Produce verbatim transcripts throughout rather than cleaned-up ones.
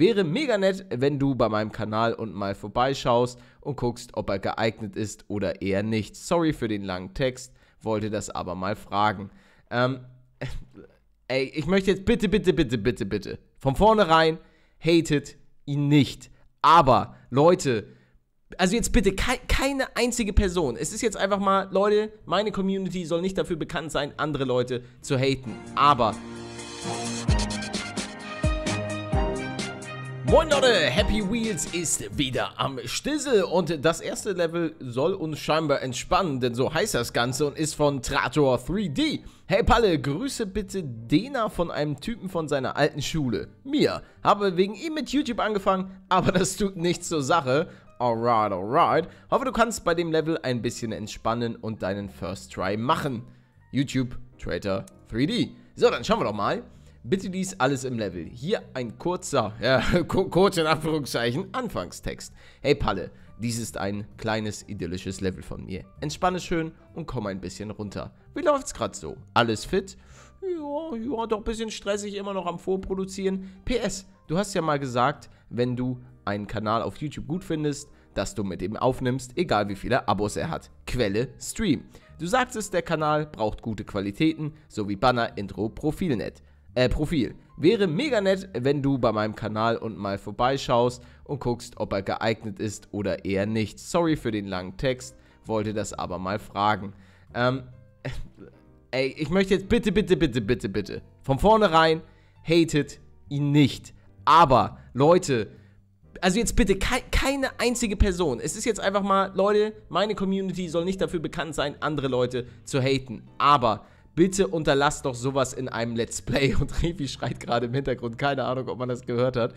Wäre mega nett, wenn du bei meinem Kanal unten mal vorbeischaust und guckst, ob er geeignet ist oder eher nicht. Sorry für den langen Text, wollte das aber mal fragen. Ähm, ey, ich möchte jetzt bitte, bitte, bitte, bitte, bitte, von vornherein, hatet ihn nicht. Aber, Leute, also jetzt bitte, ke- keine einzige Person. Es ist jetzt einfach mal, Leute, meine Community soll nicht dafür bekannt sein, andere Leute zu haten. Aber... Moin Leute, Happy Wheels ist wieder am Stissel und das erste Level soll uns scheinbar entspannen, denn so heißt das Ganze und ist von Trator drei D. Hey Palle, grüße bitte Dena von einem Typen von seiner alten Schule. Mir, habe wegen ihm mit YouTube angefangen, aber das tut nichts zur Sache. Alright, alright. Hoffe, du kannst bei dem Level ein bisschen entspannen und deinen First Try machen. YouTube Trator drei D. So, dann schauen wir doch mal. Bitte dies alles im Level. Hier ein kurzer, ja, kurz in Anführungszeichen, Anfangstext. Hey Palle, dies ist ein kleines, idyllisches Level von mir. Entspanne schön und komm ein bisschen runter. Wie läuft's gerade so? Alles fit? Ja, ja, doch ein bisschen stressig, immer noch am Vorproduzieren. P S, du hast ja mal gesagt, wenn du einen Kanal auf YouTube gut findest, dass du mit ihm aufnimmst, egal wie viele Abos er hat. Quelle, Stream. Du sagtest, der Kanal braucht gute Qualitäten, sowie Banner, Intro, Profilnet. Äh, Profil. Wäre mega nett, wenn du bei meinem Kanal unten mal vorbeischaust und guckst, ob er geeignet ist oder eher nicht. Sorry für den langen Text, wollte das aber mal fragen. Ähm, ey, ich möchte jetzt bitte, bitte, bitte, bitte, bitte, von vornherein, hatet ihn nicht. Aber, Leute, also jetzt bitte, ke- keine einzige Person. Es ist jetzt einfach mal, Leute, meine Community soll nicht dafür bekannt sein, andere Leute zu haten. Aber... bitte unterlasst doch sowas in einem Let's Play. Und Revi schreit gerade im Hintergrund. Keine Ahnung, ob man das gehört hat.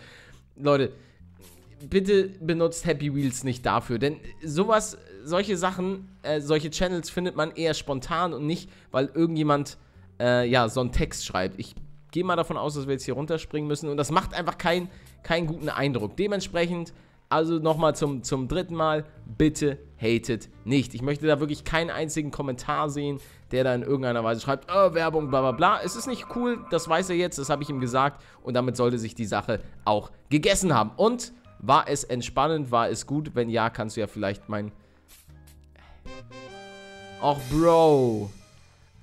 Leute, bitte benutzt Happy Wheels nicht dafür. Denn sowas, solche Sachen, äh, solche Channels findet man eher spontan und nicht, weil irgendjemand, äh, ja, so einen Text schreibt. Ich gehe mal davon aus, dass wir jetzt hier runterspringen müssen. Und das macht einfach keinen keinen guten Eindruck. Dementsprechend, also nochmal zum, zum dritten Mal, bitte hatet nicht. Ich möchte da wirklich keinen einzigen Kommentar sehen, der da in irgendeiner Weise schreibt, oh, Werbung, bla bla bla. Es ist nicht cool, das weiß er jetzt, das habe ich ihm gesagt. Und damit sollte sich die Sache auch gegessen haben. Und war es entspannend, war es gut? Wenn ja, kannst du ja vielleicht mein... Och, Bro.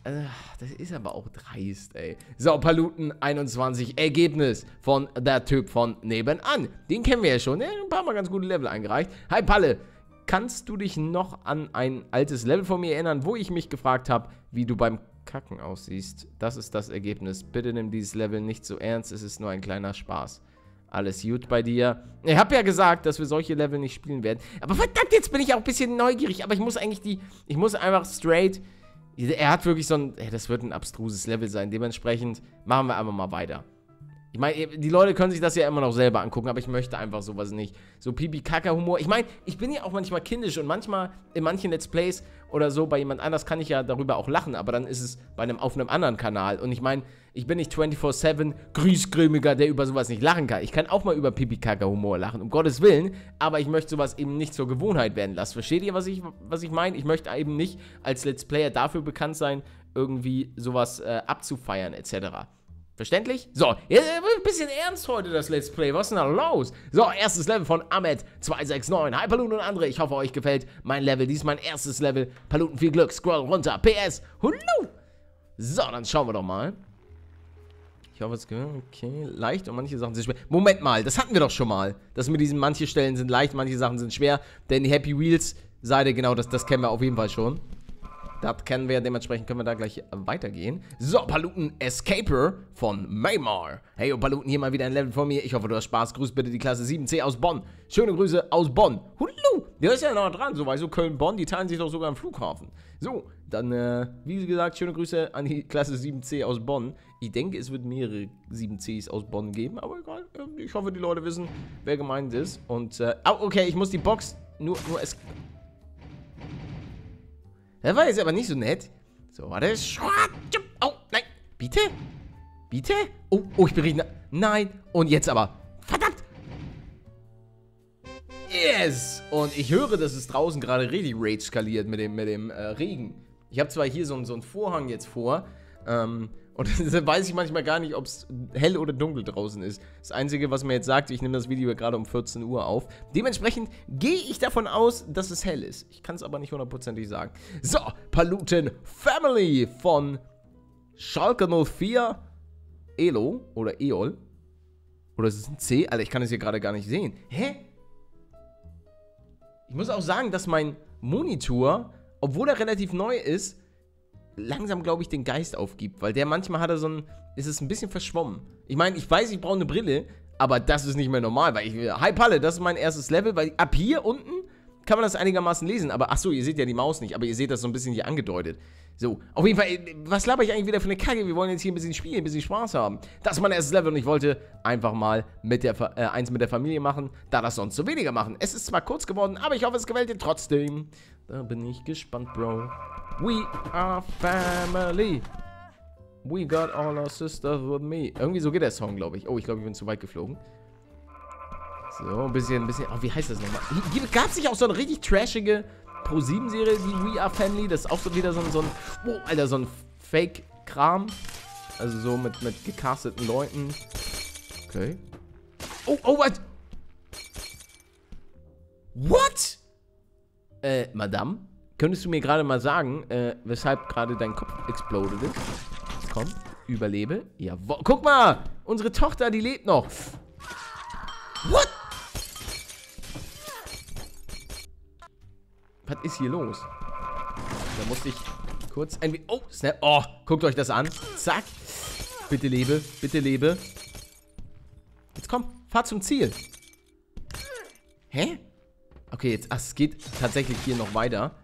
Das ist aber auch dreist, ey. So, Paluten einundzwanzig, Ergebnis von der Typ von nebenan. Den kennen wir ja schon, der hat ein paar Mal ganz gute Level eingereicht. Hi, Palle, kannst du dich noch an ein altes Level von mir erinnern, wo ich mich gefragt habe, wie du beim Kacken aussiehst? Das ist das Ergebnis. Bitte nimm dieses Level nicht so ernst, es ist nur ein kleiner Spaß. Alles gut bei dir. Ich habe ja gesagt, dass wir solche Level nicht spielen werden. Aber verdammt, jetzt bin ich auch ein bisschen neugierig. Aber ich muss eigentlich die... Ich muss einfach straight... Er hat wirklich so ein... Ey, das wird ein abstruses Level sein. Dementsprechend machen wir einfach mal weiter. Ich meine, die Leute können sich das ja immer noch selber angucken, aber ich möchte einfach sowas nicht. So Pipi-Kaka-Humor. Ich meine, ich bin ja auch manchmal kindisch und manchmal in manchen Let's Plays oder so bei jemand anders kann ich ja darüber auch lachen, aber dann ist es bei einem auf einem anderen Kanal. Und ich meine, ich bin nicht vierundzwanzig sieben Grießgrämiger, der über sowas nicht lachen kann. Ich kann auch mal über Pipi-Kaka-Humor lachen, um Gottes Willen, aber ich möchte sowas eben nicht zur Gewohnheit werden lassen. Versteht ihr, was ich, was ich meine? Ich möchte eben nicht als Let's Player dafür bekannt sein, irgendwie sowas äh, abzufeiern et cetera. Verständlich? So, jetzt ein bisschen ernst heute das Let's Play. Was ist denn da los? So, erstes Level von Ahmed zwei sechs neun. Hi Paluten und andere, ich hoffe, euch gefällt mein Level. Dies ist mein erstes Level. Paluten, viel Glück. Scroll runter. P S. Hullu. So, dann schauen wir doch mal. Ich hoffe, es geht. Okay, leicht und manche Sachen sind schwer. Moment mal, das hatten wir doch schon mal. Das mit diesen, manche Stellen sind leicht, manche Sachen sind schwer. Denn die Happy Wheels Seite, genau, das, das kennen wir auf jeden Fall schon. Das kennen wir, dementsprechend können wir da gleich weitergehen. So, Paluten Escaper von Maymar. Hey, oh Paluten, hier mal wieder ein Level von mir. Ich hoffe, du hast Spaß. Grüß bitte die Klasse sieben c aus Bonn. Schöne Grüße aus Bonn. Hullu, der ist ja noch dran. So, weißt du, Köln-Bonn, die teilen sich doch sogar am Flughafen. So, dann, äh, wie gesagt, schöne Grüße an die Klasse sieben c aus Bonn. Ich denke, es wird mehrere sieben cs aus Bonn geben, aber egal. Ich hoffe, die Leute wissen, wer gemeint ist. Und, äh, oh, okay, ich muss die Box nur, nur es... Das war jetzt aber nicht so nett. So, warte. Oh, nein. Bitte? Bitte? Oh, oh, ich bin richtig... Nein. Und jetzt aber. Verdammt. Yes. Und ich höre, dass es draußen gerade richtig Rage skaliert mit dem, mit dem äh, Regen. Ich habe zwar hier so, so einen Vorhang jetzt vor. Ähm, Und deshalb weiß ich manchmal gar nicht, ob es hell oder dunkel draußen ist. Das Einzige, was mir jetzt sagt, ich nehme das Video gerade um vierzehn Uhr auf. Dementsprechend gehe ich davon aus, dass es hell ist. Ich kann es aber nicht hundertprozentig sagen. So, Paluten Family von Schalke null vier Elo oder Eol. Oder ist es ein C? Alter, ich kann es hier gerade gar nicht sehen. Hä? Ich muss auch sagen, dass mein Monitor, obwohl er relativ neu ist, langsam, glaube ich, den Geist aufgibt, weil der manchmal hat er so ein, ist es ein bisschen verschwommen. Ich meine, ich weiß, ich brauche eine Brille, aber das ist nicht mehr normal, weil ich, hi Palle, das ist mein erstes Level, weil ab hier unten kann man das einigermaßen lesen, aber, achso, ihr seht ja die Maus nicht, aber ihr seht das so ein bisschen hier angedeutet. So, auf jeden Fall, was laber ich eigentlich wieder für eine Kacke? Wir wollen jetzt hier ein bisschen spielen, ein bisschen Spaß haben. Das ist mein erstes Level und ich wollte einfach mal mit der, äh, eins mit der Familie machen, da das sonst so weniger machen. Es ist zwar kurz geworden, aber ich hoffe, es gefällt dir trotzdem. Da bin ich gespannt, Bro. We are family. We got all our sisters with me. Irgendwie so geht der Song, glaube ich. Oh, ich glaube, ich bin zu weit geflogen. So, ein bisschen, ein bisschen. Oh, wie heißt das nochmal? Gab es nicht auch so eine richtig trashige Pro sieben Serie, die We Are Family? Das ist auch so wieder so ein, so ein oh, Alter, so ein Fake-Kram. Also so mit, mit gecasteten Leuten. Okay. Oh, oh, what? What? Äh, Madame? Könntest du mir gerade mal sagen, äh, weshalb gerade dein Kopf exploded ist? Komm, überlebe. Jawohl. Guck mal! Unsere Tochter, die lebt noch. What? Was ist hier los? Da musste ich kurz ein... Oh, snap. Oh, guckt euch das an. Zack. Bitte lebe, bitte lebe. Jetzt komm, fahr zum Ziel. Hä? Okay, jetzt... Ach, es geht tatsächlich hier noch weiter.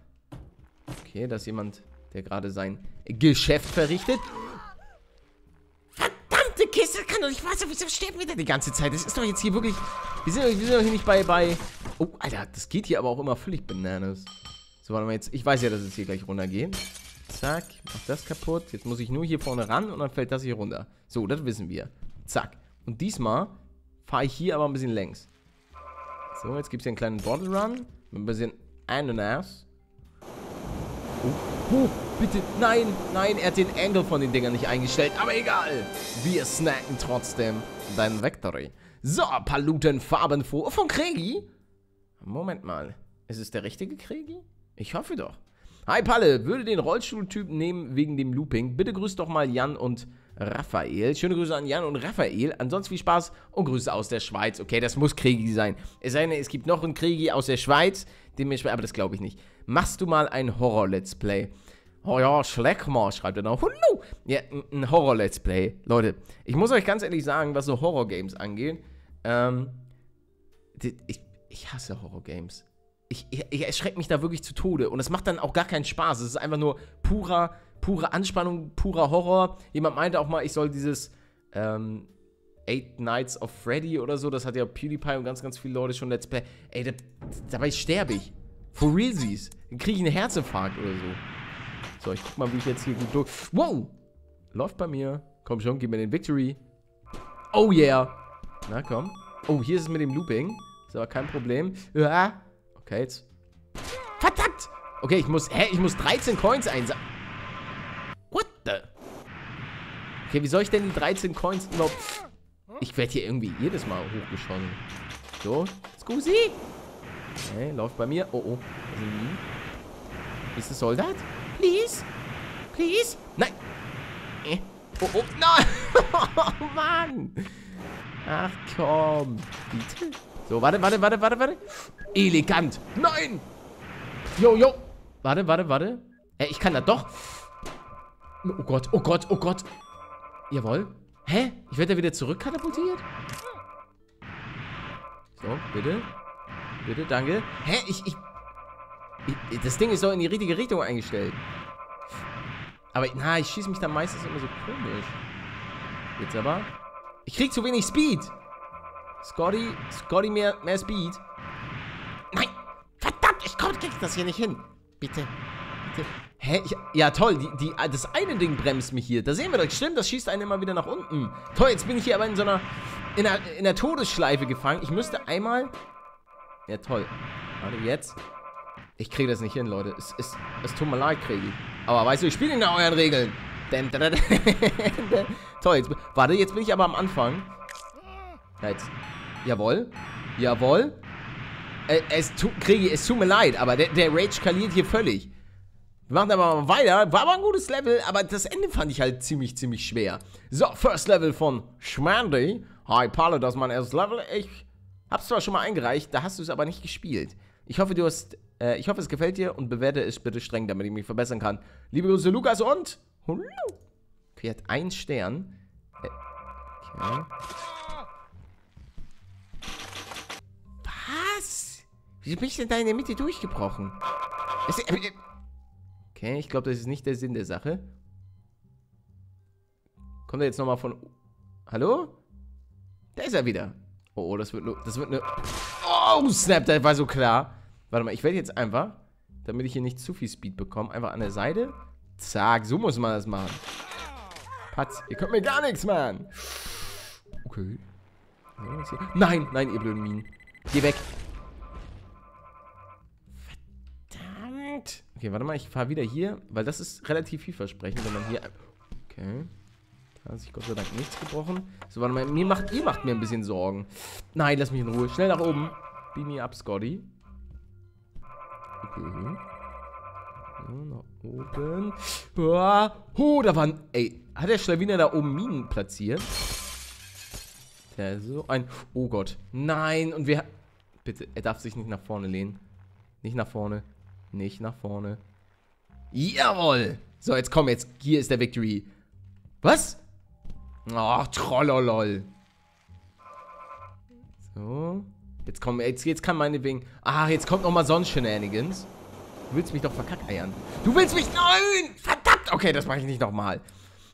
Okay, da ist jemand, der gerade sein Geschäft verrichtet. Verdammte Kiste, das kann doch nicht wahr sein. Wieso sterben wir da die ganze Zeit? Das ist doch jetzt hier wirklich... Wir sind, wir sind doch hier nicht bei, bei... Oh, Alter, das geht hier aber auch immer völlig bananas. So, warte mal jetzt. Ich weiß ja, dass es hier gleich runtergeht. Zack, mach das kaputt. Jetzt muss ich nur hier vorne ran und dann fällt das hier runter. So, das wissen wir. Zack. Und diesmal fahre ich hier aber ein bisschen längs. So, jetzt gibt es hier einen kleinen Bottle Run. Mit ein bisschen Ananas. Oh, oh, bitte, nein, nein, er hat den Angle von den Dingern nicht eingestellt, aber egal. Wir snacken trotzdem dein Victory. So, Paluten farbenfroh von Kriegi. Moment mal, ist es der richtige Kriegi? Ich hoffe doch. Hi Palle, würde den Rollstuhltyp nehmen wegen dem Looping. Bitte grüß doch mal Jan und Raphael. Schöne Grüße an Jan und Raphael. Ansonsten viel Spaß und Grüße aus der Schweiz. Okay, das muss Kriegi sein. Es sei denn, es gibt noch einen Kriegi aus der Schweiz. Dementsprechend, aber das glaube ich nicht. Machst du mal ein Horror-Let's Play? Oh ja, schleck mal, schreibt er noch. Hallo! Ja, ein Horror-Let's Play. Leute, ich muss euch ganz ehrlich sagen, was so Horror-Games angeht. Ähm, ich, ich hasse Horror-Games. Ich, ich, ich erschrecke mich da wirklich zu Tode. Und es macht dann auch gar keinen Spaß. Es ist einfach nur purer, pure Anspannung, purer Horror. Jemand meinte auch mal, ich soll dieses ähm, Eight Nights of Freddy oder so. Das hat ja PewDiePie und ganz, ganz viele Leute schon Let's Play. Ey, das, dabei sterbe ich. For realsies. Dann kriege ich einen Herzinfarkt oder so. So, ich guck mal, wie ich jetzt hier gut durch... Wow! Läuft bei mir. Komm schon, gib mir den Victory. Oh yeah! Na, komm. Oh, hier ist es mit dem Looping. Ist aber kein Problem. Ja. Okay, jetzt... Verdammt! Okay, ich muss... Hä? Ich muss dreizehn Coins einsammeln. What the? Okay, wie soll ich denn die dreizehn Coins überhaupt... Ich werde hier irgendwie jedes Mal hochgeschossen. So. Scusi! Okay, läuft bei mir. Oh, oh. Ist das Soldat? Please? Please? Nein! Oh, oh, nein! Oh, Mann! Ach, komm. Bitte? So, warte, warte, warte, warte, warte. Elegant. Nein! Jo, jo. Warte, warte, warte. Äh, ich kann da doch. Oh Gott, oh Gott, oh Gott. Jawohl. Hä? Ich werde da wieder zurückkatapultiert? So, bitte. Bitte, danke. Hä? Ich, ich, ich... Das Ding ist doch in die richtige Richtung eingestellt. Aber, na, ich schieße mich dann meistens immer so komisch. Jetzt aber... Ich krieg zu wenig Speed. Scotty, Scotty, mehr, mehr Speed. Nein! Verdammt, ich komm, krieg das hier nicht hin. Bitte. Bitte. Hä? Ich, ja, toll. Die, die, das eine Ding bremst mich hier. Da sehen wir doch. Stimmt, das schießt einen immer wieder nach unten. Toll, jetzt bin ich hier aber in so einer... In einer, in einer Todesschleife gefangen. Ich müsste einmal... Ja, toll. Warte, jetzt. Ich kriege das nicht hin, Leute. Es, es, es tut mir leid, Kriegi. Aber weißt du, ich spiele nach euren Regeln. Toll, jetzt, warte, jetzt bin ich aber am Anfang. Ja, jetzt. Jawohl. Jawohl. Äh, es, tu, Kriegi, es tut mir leid, aber der, der Rage skaliert hier völlig. Wir machen aber mal weiter. War aber ein gutes Level, aber das Ende fand ich halt ziemlich, ziemlich schwer. So, First Level von Schmandy. Hi, Paluten, das ist mein erstes Level. Ich hab's zwar schon mal eingereicht, da hast du es aber nicht gespielt. Ich hoffe, du hast... Äh, ich hoffe, es gefällt dir und bewerte es bitte streng, damit ich mich verbessern kann. Liebe Grüße, Lukas und... Okay, hat einen Stern. Äh, okay. Was? Wieso bin ich denn da in der Mitte durchgebrochen? Das, äh, okay, ich glaube, das ist nicht der Sinn der Sache. Kommt er jetzt nochmal von... Hallo? Da ist er wieder. Oh, oh, das wird nur... Das wird nur... Oh, snap, das war so klar. Warte mal, ich werde jetzt einfach, damit ich hier nicht zu viel Speed bekomme, einfach an der Seite. Zack, so muss man das machen. Patz, ihr könnt mir gar nichts machen. Okay. Nein, nein, ihr blöden Minen. Geh weg. Verdammt. Okay, warte mal, ich fahre wieder hier, weil das ist relativ vielversprechend, wenn man hier... Okay. Da hat sich Gott sei Dank nichts gebrochen. So, warte mal, mir macht, ihr macht mir ein bisschen Sorgen. Nein, lass mich in Ruhe. Schnell nach oben. Beam me up, Scotty. Okay. So, nach oben. Boah. Oh, da waren... Ey, hat der Schlawiner da oben Minen platziert? Der so ein... Oh Gott. Nein, und wir... Bitte, er darf sich nicht nach vorne lehnen. Nicht nach vorne. Nicht nach vorne. Jawohl. So, jetzt komm, jetzt. Hier ist der Victory. Was? Ach, trollolol. So. Jetzt komm, jetzt, jetzt kann meine wegen. Ah, jetzt kommt nochmal Sonnenshenanigans. Du willst mich doch verkackeiern. Du willst mich. Nein! Verdammt! Okay, das mache ich nicht nochmal.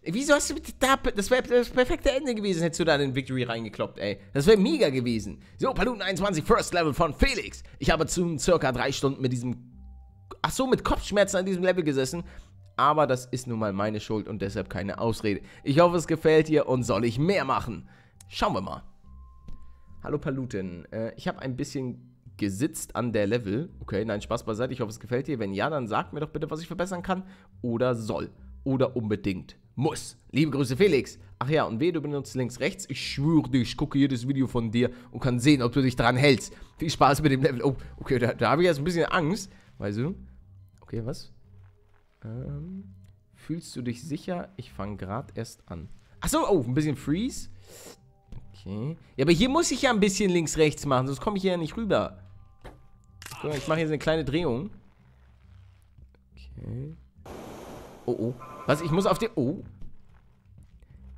Wieso hast du da. Das wäre das perfekte Ende gewesen, hättest du da den Victory reingekloppt, ey. Das wäre mega gewesen. So, Paluten einundzwanzig, First Level von Felix. Ich habe zu circa drei Stunden mit diesem. Ach so, mit Kopfschmerzen an diesem Level gesessen. Aber das ist nun mal meine Schuld und deshalb keine Ausrede. Ich hoffe, es gefällt dir und soll ich mehr machen. Schauen wir mal. Hallo Paluten, äh, ich habe ein bisschen gesitzt an der Level. Okay, nein, Spaß beiseite, ich hoffe, es gefällt dir. Wenn ja, dann sag mir doch bitte, was ich verbessern kann. Oder soll. Oder unbedingt. Muss. Liebe Grüße, Felix. Ach ja, und weh, du benutzt links, rechts. Ich schwöre dir, ich gucke jedes Video von dir und kann sehen, ob du dich dran hältst. Viel Spaß mit dem Level. Oh, okay, da, da habe ich jetzt ein bisschen Angst. Weißt du? Okay, was? Ähm, fühlst du dich sicher? Ich fange gerade erst an. Achso, oh, ein bisschen Freeze. Okay. Ja, aber hier muss ich ja ein bisschen links-rechts machen, sonst komme ich hier ja nicht rüber. So, ich mache hier so eine kleine Drehung. Okay. Oh, oh. Was? Ich muss auf den... Oh.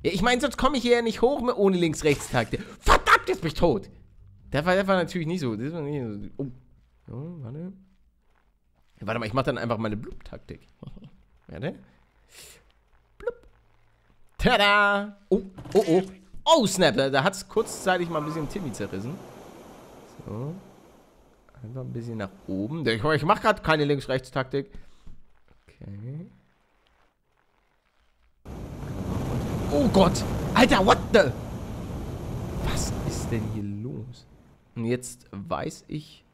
Ja, ich meine, sonst komme ich hier ja nicht hoch mit ohne links-rechts-Takte. Verdammt, jetzt bin ich tot. Das war, das war natürlich nicht so. Das war nicht so. Oh. So, warte. Ja, warte mal, ich mache dann einfach meine Blub-Taktik. Warte. Blub. Tada! Oh, oh, oh. Oh, snap, da, da hat es kurzzeitig mal ein bisschen Timmy zerrissen. So. Einfach ein bisschen nach oben. Ich, ich mache gerade keine Links-Rechts-Taktik. Okay. Oh Gott! Alter, what the? Was ist denn hier los? Und jetzt weiß ich...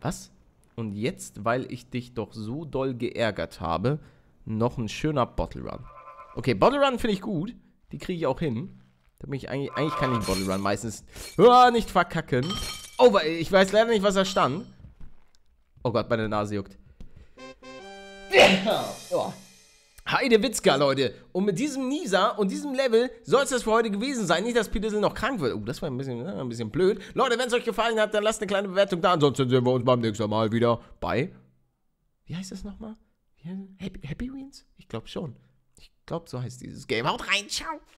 Was? Und jetzt, weil ich dich doch so doll geärgert habe, noch ein schöner Bottle Run. Okay, Bottle Run finde ich gut. Die kriege ich auch hin. Mich eigentlich, eigentlich kann ich einen Bottle Run meistens oh, nicht verkacken. Oh, ich weiß leider nicht, was da stand. Oh Gott, meine Nase juckt. Oh. Heidewitzka, Leute. Und mit diesem Nisa und diesem Level soll es das für heute gewesen sein. Nicht, dass Peterson noch krank wird. Oh, das war ein bisschen, ein bisschen blöd. Leute, wenn es euch gefallen hat, dann lasst eine kleine Bewertung da. Ansonsten sehen wir uns beim nächsten Mal wieder bei... Wie heißt das nochmal? Happy, Happy Wheels? Ich glaube schon. Ich glaube, so heißt dieses Game. Haut rein, ciao.